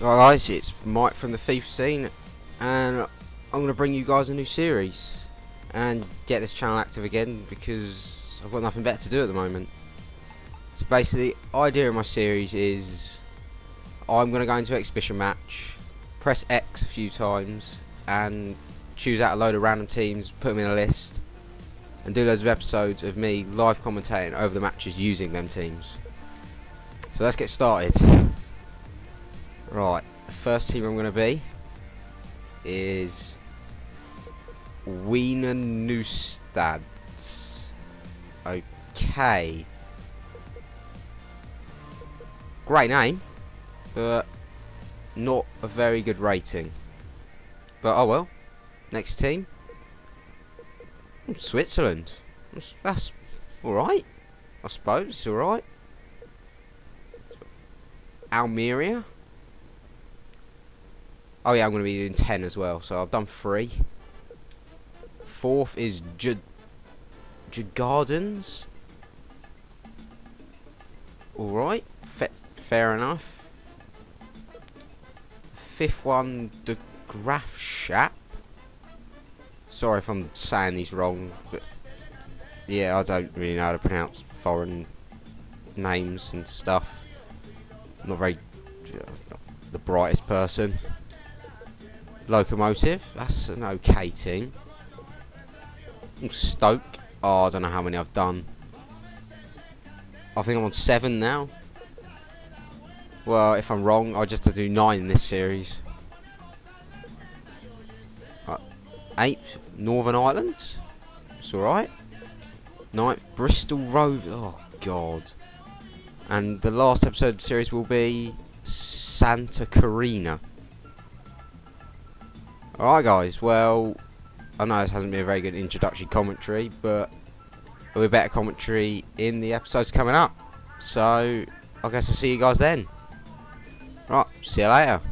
Guys, it's Mike from the Thief Scene, and I'm going to bring you guys a new series and get this channel active again because I've got nothing better to do at the moment. So basically, the idea of my series is I'm going to go into an exhibition match, press X a few times, and choose out a load of random teams, put them in a list, and do loads of episodes of me live commentating over the matches using them teams. So let's get started. Right, the first team I'm going to be is Wiener Neustadt. Okay. Great name, but not a very good rating. But oh well. Next team. Switzerland. That's alright, I suppose. It's alright. Almeria. Oh yeah, I'm going to be doing 10 as well, so I've done 3. Fourth is Djurgardens. Alright, fair enough. Fifth one, De Graafschap. Sorry if I'm saying these wrong, but yeah, I don't really know how to pronounce foreign names and stuff. I'm not very not the brightest person. Lokomotiv, that's an okay team. Stoke, oh, I don't know how many I've done. I think I'm on 7 now. Well, if I'm wrong, I just have to do 9 in this series. Right. 8th, Northern Ireland. It's alright. 9th, Bristol Rovers. Oh, God. And the last episode of the series will be Santa Catarina. Alright guys, well, I know this hasn't been a very good introductory commentary, but there'll be better commentary in the episodes coming up. So, I guess I'll see you guys then. Right, see you later.